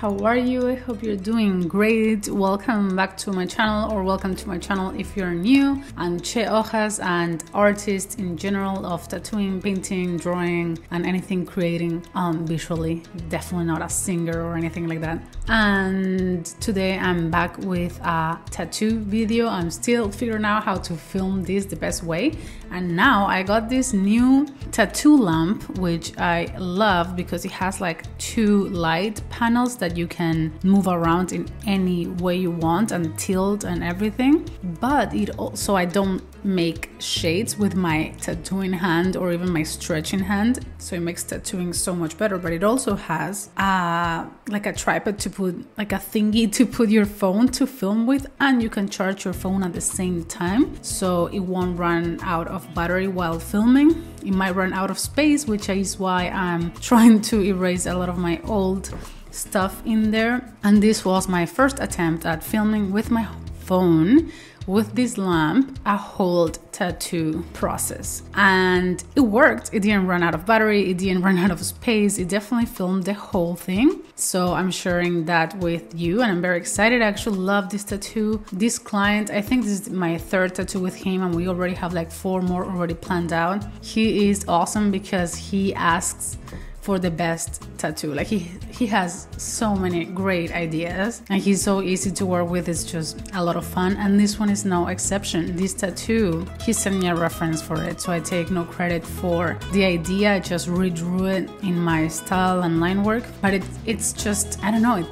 how are you? I hope you're doing great. Welcome back to my channel, or welcome to my channel if you're new. I'm Che Hojas, and artist in general of tattooing, painting, drawing, and anything creating visually. Definitely not a singer or anything like that. And today I'm back with a tattoo video. I'm still figuring out how to film this the best way. And now I got this new tattoo lamp, which I love because it has like two light panels that you can move around in any way you want and tilt and everything. But it also, I don't make shades with my tattooing hand or even my stretching hand, so it makes tattooing so much better. But it also has like a tripod to put, like a thingy to put your phone to film with, and you can charge your phone at the same time so it won't run out of battery while filming. It might run out of space, which is why I'm trying to erase a lot of my old stuff in there. And this was my first attempt at filming with my phone with this lamp, a whole tattoo process, and it worked. It didn't run out of battery, it didn't run out of space, it definitely filmed the whole thing. So I'm sharing that with you, and I'm very excited. I actually love this tattoo. This client, I think this is my third tattoo with him, and we already have like four more already planned out. He is awesome because he asks for the best tattoo. Like he has so many great ideas, and he's so easy to work with. It's just a lot of fun, and this one is no exception. This tattoo, he sent me a reference for it, so I take no credit for the idea. I just redrew it in my style and line work, but it's just, I don't know, it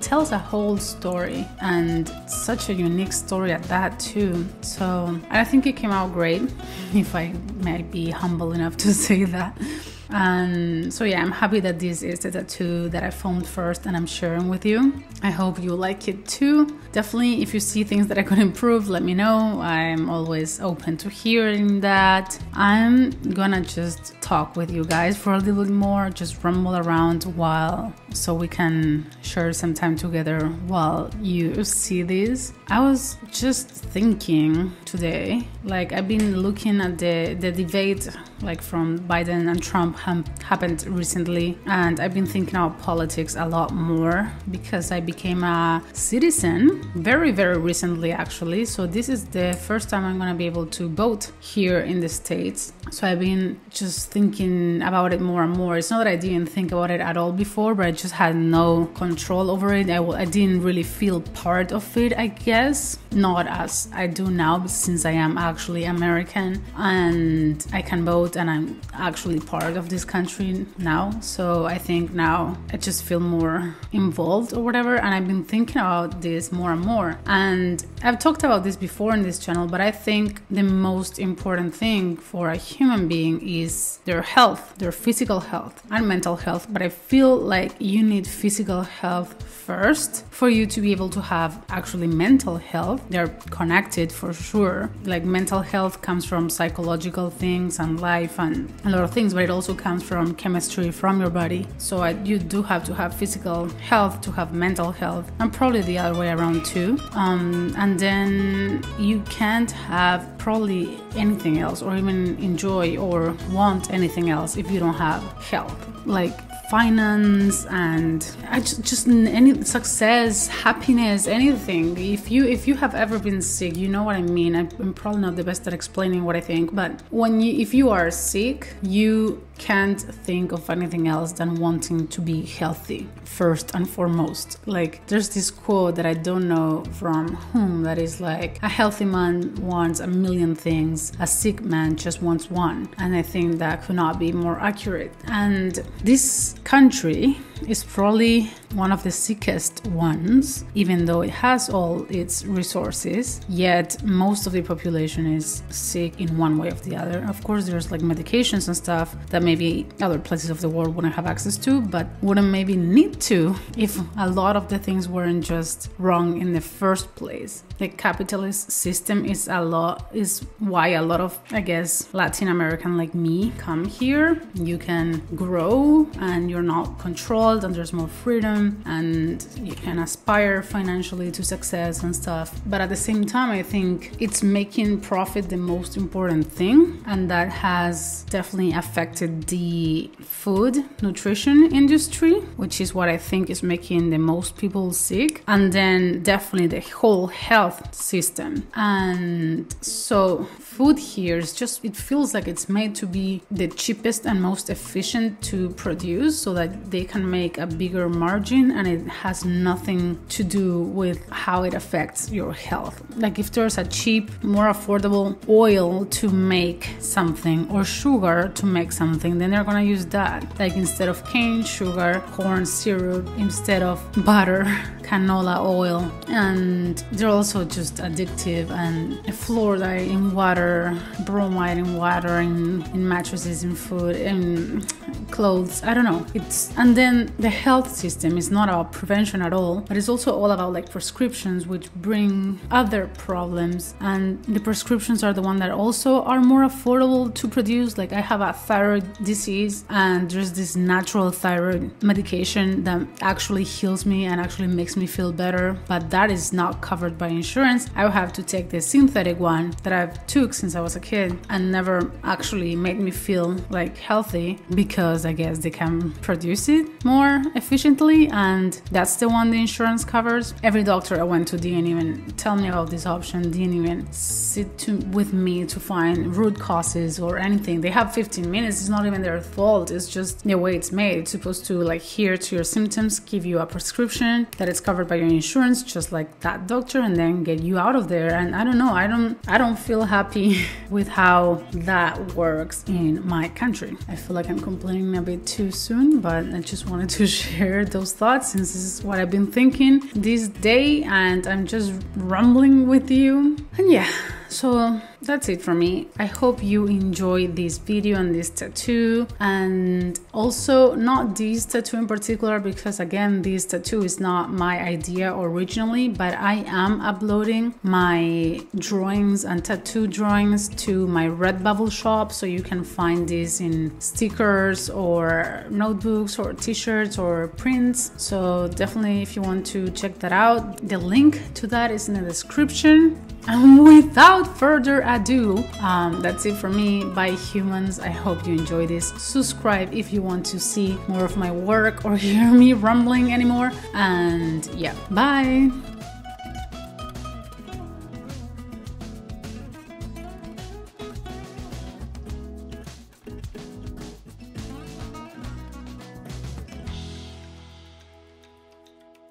tells a whole story, and such a unique story at that too. So I think it came out great, if I might be humble enough to say that. And so yeah, I'm happy that this is the tattoo that I filmed first and I'm sharing with you. I hope you like it too. Definitely, if you see things that I could improve, let me know. I'm always open to hearing that. I'm gonna just talk with you guys for a little bit more, just rumble around while, so we can share some time together while you see this. I was just thinking today, like I've been looking at the debate, like from Biden and Trump happened recently, and I've been thinking about politics a lot more because I became a citizen very recently actually. So this is the first time I'm gonna be able to vote here in the States. So I've been just thinking about it more and more. It's not that I didn't think about it at all before, but I just had no control over it. I didn't really feel part of it, I guess, not as I do now, since I am actually American and I can vote and I'm actually part of this country now. So I think now I just feel more involved or whatever, and I've been thinking about this more and more. And I've talked about this before in this channel, but I think the most important thing for a human being is their health, their physical health and mental health. But I feel like you need physical health first for you to be able to have actually mental health. They're connected for sure. Like mental health comes from psychological things and life and a lot of things, but it also comes from chemistry, from your body. So you do have to have physical health to have mental health, and probably the other way around too. And then you can't have probably anything else, or even enjoy or want anything else, if you don't have health, like finance and just any success, happiness, anything. If you have ever been sick, you know what I mean. I'm probably not the best at explaining what I think, but if you are sick, you can't think of anything else than wanting to be healthy first and foremost. Like there's this quote that I don't know from whom that is like, a healthy man wants a million things, a sick man just wants one. And I think that could not be more accurate. And this country is probably one of the sickest ones, even though it has all its resources, yet most of the population is sick in one way or the other. Of course, there's like medications and stuff that maybe other places of the world wouldn't have access to, but wouldn't maybe need to if a lot of the things weren't just wrong in the first place. The capitalist system is why a lot of, I guess, Latin American like me come here. You can grow and you're not controlled adult and there's more freedom and you can aspire financially to success and stuff. But at the same time, I think it's making profit the most important thing, and that has definitely affected the food, nutrition industry, which is what I think is making the most people sick, and then definitely the whole health system. And so food here is just, it feels like it's made to be the cheapest and most efficient to produce so that they can make a bigger margin, and it has nothing to do with how it affects your health. Like if there's a cheap, more affordable oil to make something or sugar to make something, then they're gonna use that. Like instead of cane, sugar, corn syrup, instead of butter, canola oil. And they're also just addictive, and fluoride in water, bromide in water, in mattresses, in food, in clothes, I don't know. And then the health system is not about prevention at all, but it's also all about like prescriptions, which bring other problems. And the prescriptions are the one that also are more affordable to produce. Like I have a thyroid disease, and there's this natural thyroid medication that actually heals me and actually makes me feel better, but that is not covered by insurance. I would have to take the synthetic one that I've took since I was a kid and never actually made me feel like healthy, because I guess they can produce it more efficiently, and that's the one the insurance covers. Every doctor I went to didn't even tell me about this option, didn't even sit with me to find root causes or anything. They have 15 minutes, it's not even their fault, it's just the way it's made. It's supposed to like adhere to your symptoms, give you a prescription that is covered by your insurance, just like that doctor, and then get you out of there. And I don't know, I don't feel happy with how that works in my country. I feel like I'm complaining a bit too soon, but I just wanted to share those thoughts since this is what I've been thinking this day, and I'm just rumbling with you. And yeah, so that's it for me. I hope you enjoyed this video and this tattoo, and also not this tattoo in particular, because again, this tattoo is not my idea originally, but I am uploading my drawings and tattoo drawings to my Redbubble shop, so you can find this in stickers or notebooks or t-shirts or prints. So definitely if you want to check that out, the link to that is in the description. And without further ado, that's it for me. Bye, humans. I hope you enjoy this. Subscribe if you want to see more of my work or hear me rumbling anymore. And yeah, bye.